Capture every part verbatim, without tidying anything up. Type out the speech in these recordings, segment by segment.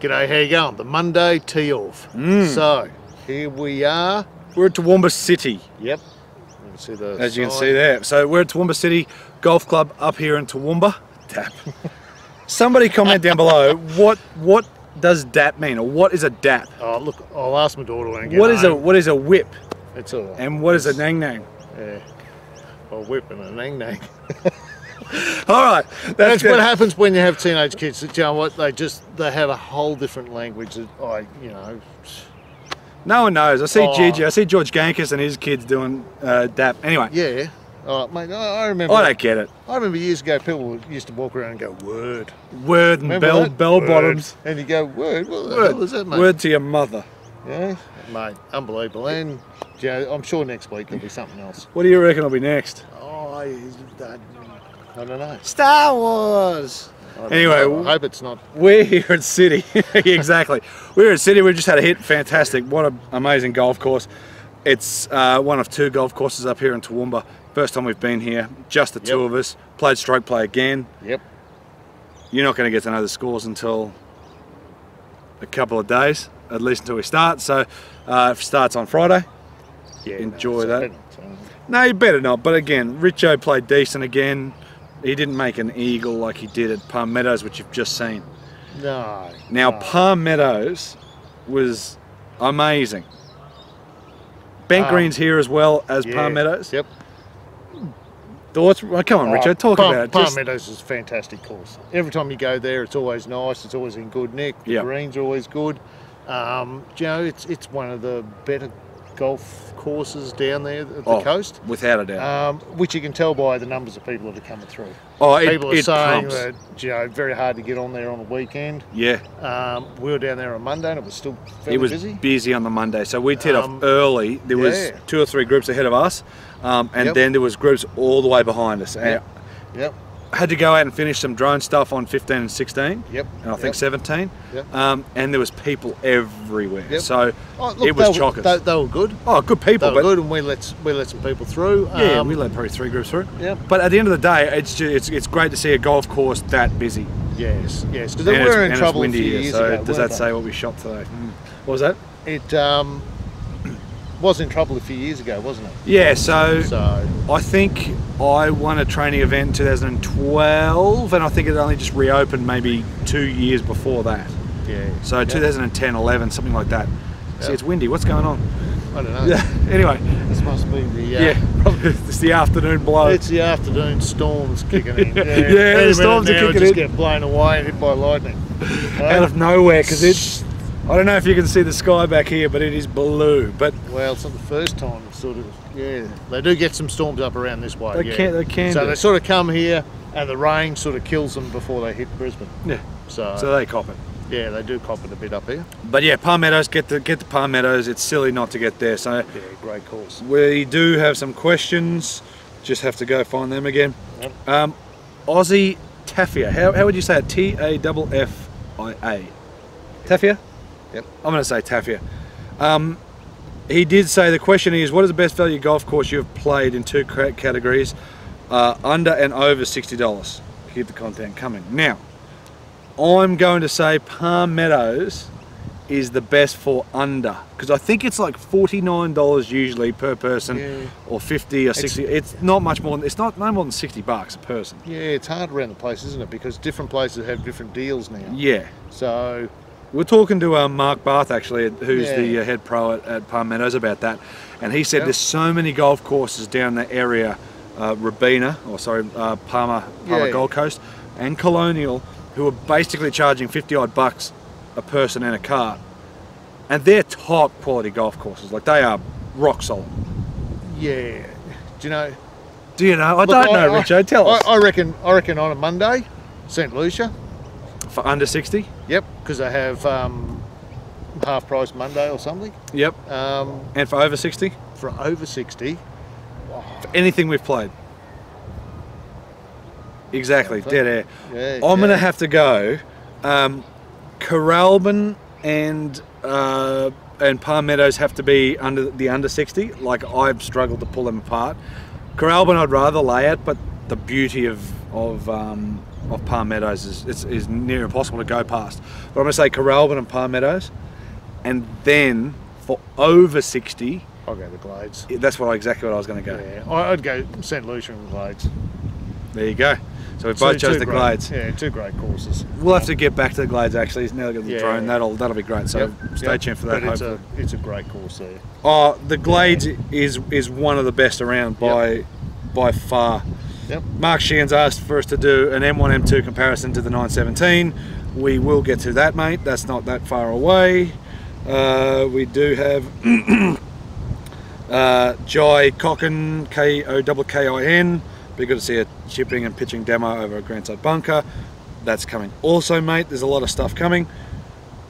G'day, how you going? The Monday tee off. Mm. So here we are. We're at Toowoomba City. Yep. You can see the As sign. You can see there. So we're at Toowoomba City Golf Club up here in Toowoomba. D A P. Somebody comment down below what what does D A P mean, or what is a D A P? Oh look, I'll ask my daughter when I get What home. is a what is a whip? It's a and what is a nang nang? Yeah. A whip and a nang nang. All right, that's, that's what happens when you have teenage kids. You know what? They just they have a whole different language that I, you know. No one knows. I see oh. Gigi, I see George Gankis and his kids doing uh, D A P. Anyway. Yeah. Oh, mate, I remember. I don't get it. I remember years ago, people used to walk around and go word, word, and remember bell that? bell word. bottoms, and you go word. What the word. hell is that, mate? Word to your mother. Yeah, mate, unbelievable. And you know, I'm sure next week there'll be something else. What do you reckon will be next? Oh, I. I I don't know. Star Wars! Anyway, know. I hope it's not. We're here at City. Exactly. We're at City. We just had a hit. Fantastic. What an amazing golf course. It's uh, one of two golf courses up here in Toowoomba. First time we've been here. Just the yep. two of us. Played stroke play again. Yep. You're not going to get to know the scores until a couple of days, at least until we start. So uh, if it starts on Friday, yeah, enjoy no, that. No, you better not. But again, Richo played decent again. He didn't make an eagle like he did at Palm Meadows, which you've just seen. No. Now, no. Palm Meadows was amazing. Bent um, Green's here as well as yeah, Palm Meadows. Yep. Thoughts? Well, come on, oh, Richo, talk Palm, about it. Palm just... Meadows is a fantastic course. Every time you go there, it's always nice. It's always in good nick. The yep. greens are always good. Um, you know, it's, it's one of the better golf courses down there at the oh, coast, without a doubt, um, which you can tell by the numbers of people that are coming through. Oh, it, people are it saying pumps. that you know, very hard to get on there on the weekend. Yeah, um, we were down there on Monday and it was still fairly it was busy. busy on the Monday, so we teed um, off early. There was yeah. two or three groups ahead of us, um, and yep. then there was groups all the way behind us. And yep. yep. Had to go out and finish some drone stuff on fifteen and sixteen. Yep. And I think yep. seventeen. Yep. Um, and there was people everywhere. Yep. So oh, look, it was they chockers. Were, they, they were good. Oh, good people. They were but good, and we let we let some people through. Yeah, um, we let probably three groups through. Yeah. But at the end of the day, it's just, it's it's great to see a golf course that busy. Yes, yes. Because we were in trouble a few years here, so ago. Does that they? say what we shot today? Mm. What was that? It um, was in trouble a few years ago, wasn't it? Yeah. So, so. I think. I won a training event in two thousand twelve, and I think it only just reopened maybe two years before that. Yeah. So yep. two thousand ten, eleven, something like that. Yep. See, it's windy. What's going on? I don't know. Yeah. Anyway. This must be the... Uh, yeah, probably it's the afternoon blow. It's the afternoon storms kicking in. Yeah, yeah, yeah the storms are kicking in. Just get blown away and hit by lightning. Uh, Out of nowhere, because it's... I don't know if you can see the sky back here, but it is blue. But well, it's not the first time. It's sort of, yeah. They do get some storms up around this way. They yeah. can, they can. So do. they sort of come here, and the rain sort of kills them before they hit Brisbane. Yeah. So so they cop it. Yeah, they do cop it a bit up here. But yeah, Palm Meadows, get the get the Palm Meadows. It's silly not to get there. So yeah, great course. We do have some questions. Just have to go find them again. Yep. Um, Aussie Taffia. How how would you say it? T A double F I A. Taffia. Yep. I'm going to say Taffia. Um, he did say the question is, what is the best value golf course you have played in two categories, uh, under and over sixty dollars? Keep the content coming. Now, I'm going to say Palm Meadows is the best for under, because I think it's like forty-nine dollars usually per person, yeah. or fifty or sixty. It's, it's not much more than, it's not no more than sixty bucks a person. Yeah, it's hard around the place, isn't it? Because different places have different deals now. Yeah. So... We're talking to um, Mark Bath, actually, who's yeah. the uh, head pro at, at Palm Meadows, about that, and he said yep. there's so many golf courses down the area, uh, Robina, or sorry, uh, Palmer, Palmer yeah. Gold Coast, and Colonial, who are basically charging fifty odd bucks a person and a cart, and they're top quality golf courses. Like, they are rock solid. Yeah. Do you know? Do you know? I look, don't I, know, I, Richo. Tell I, us. I reckon. I reckon on a Monday, St Lucia. For under sixty? Yep, because they have um, half price Monday or something. Yep. Um, and for over sixty? For over sixty. Oh. For anything we've played. Exactly, dead air. Yeah, I'm yeah. going to have to go um, Caralbin and uh, and Palm Meadows have to be under the under sixty. Like, I've struggled to pull them apart. Caralbin I'd rather lay at, but the beauty of, of um, of Palm Meadows is, is, is near impossible to go past. But I'm going to say Caralbin and Palm Meadows, and then for over sixty, I'll go the Glades. That's what exactly what I was going to go. Yeah, I'd go St Lucia and the Glades. There you go. So we both two, chose two the great, Glades. Yeah, two great courses. We'll yeah. have to get back to the Glades actually. Now get the yeah, drone. Yeah. That'll that'll be great. So yep, stay yep. tuned for that. But it's a, it's a great course there. Oh, the Glades yeah. is is one of the best around by yep. by far. Yep. Mark Sheehan's asked for us to do an M one M two comparison to the nine seventeen. We will get to that, mate. That's not that far away. Uh, we do have uh, Jai Kocken, K O K K I N. Be good to see a chipping and pitching demo over a grandside bunker. That's coming also, mate. There's a lot of stuff coming.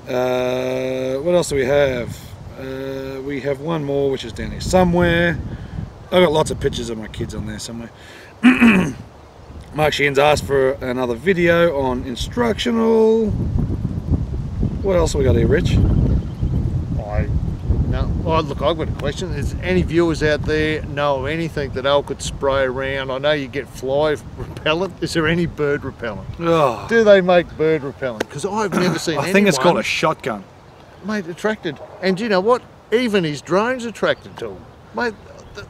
Uh, what else do we have? Uh, we have one more, which is down here somewhere. I've got lots of pictures of my kids on there somewhere. Mark Sheehan's asked for another video on instructional. What else have we got here, Rich? I no. Oh, look, I've got a question. Is any viewers out there know anything that Al could spray around? I know you get fly repellent. Is there any bird repellent? Oh. Do they make bird repellent? Because I've never seen. I anyone, think it's called a shotgun. Mate, attracted. And do you know what? Even his drone's attracted to them. Mate,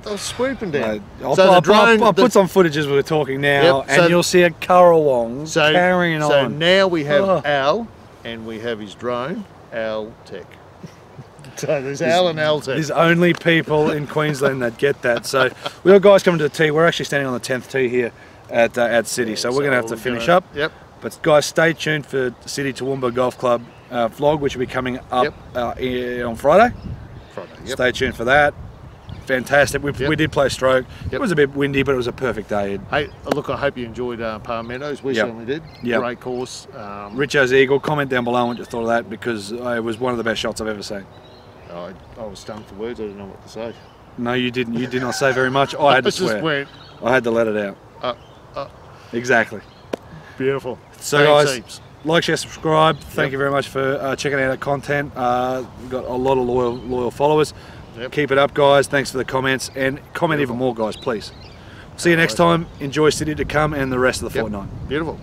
they're swooping down. No, I'll, so I'll, drone, I'll, I'll the, put some footage as we were talking now, yep, and so, you'll see a currawong so, carrying so on. So now we have oh. Al, and we have his drone, Al Tech. So there's Al and Al Tech. There's only people in Queensland that get that. So we got guys coming to the tee. We're actually standing on the tenth tee here at uh, at City. Yeah, so, so we're going to have to finish gonna, up. Yep. But guys, stay tuned for City Toowoomba Golf Club uh, vlog, which will be coming up yep. uh, in, on Friday. Friday. Yep. Stay tuned for that. Fantastic. We, yep. we did play stroke. Yep. It was a bit windy, but it was a perfect day. Hey, look, I hope you enjoyed uh, Palm Meadows. We yep. certainly did. Yep. Great course. Um, Richo's Eagle, comment down below what you thought of that, because it was one of the best shots I've ever seen. I, I was stunned for words. I didn't know what to say. No, you didn't. You did not say very much. I had to swear. Just went, I had to let it out. Uh, uh, exactly. Beautiful. So guys, heaps. like, share, subscribe. Thank yep. you very much for uh, checking out our content. Uh, we've got a lot of loyal, loyal followers. Yep. Keep it up, guys. Thanks for the comments, and comment Beautiful. even more, guys, please. See you next time. Enjoy City to come and the rest of the yep. fortnight. Beautiful.